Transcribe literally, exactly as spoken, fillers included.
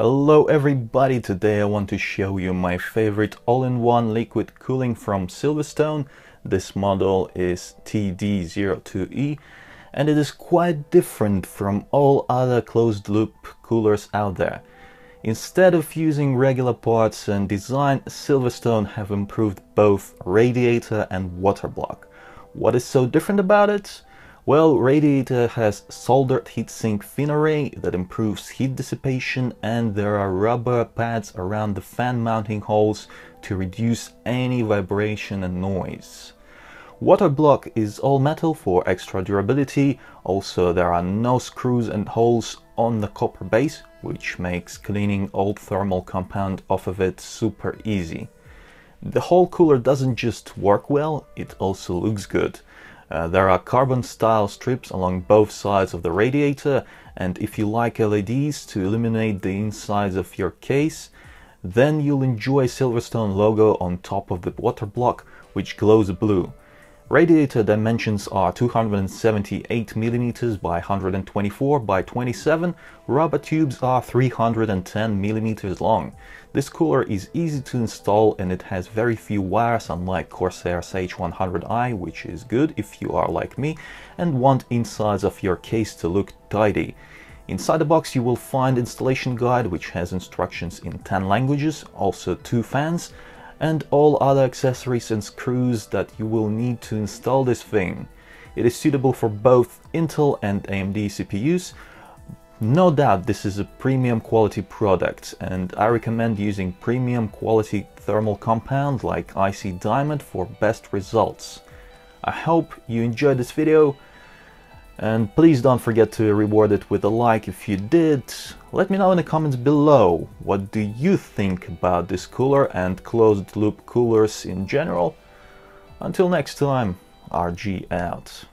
Hello everybody, today I want to show you my favorite all-in-one liquid cooling from Silverstone. This model is T D zero two E and it is quite different from all other closed-loop coolers out there. Instead of using regular parts and design, Silverstone have improved both radiator and water block. What is so different about it? Well, radiator has soldered heatsink fin array that improves heat dissipation, and there are rubber pads around the fan mounting holes to reduce any vibration and noise. Water block is all metal for extra durability. Also, there are no screws and holes on the copper base, which makes cleaning old thermal compound off of it super easy. The whole cooler doesn't just work well, it also looks good. Uh, there are carbon style strips along both sides of the radiator, and if you like L E Ds to illuminate the insides of your case, then you'll enjoy Silverstone logo on top of the water block, which glows blue. Radiator dimensions are two hundred seventy-eight millimeters by one hundred twenty-four by twenty-seven, rubber tubes are three hundred ten millimeters long. This cooler is easy to install and it has very few wires, unlike Corsair's H one hundred i, which is good if you are like me and want insides of your case to look tidy. Inside the box you will find installation guide, which has instructions in ten languages, also two fans, and all other accessories and screws that you will need to install this thing. It is suitable for both Intel and A M D C P Us. No doubt this is a premium quality product, and I recommend using premium quality thermal compound like I C Diamond for best results. I hope you enjoyed this video, and please don't forget to reward it with a like if you did. Let me know in the comments below, what do you think about this cooler and closed loop coolers in general? Until next time, R G out.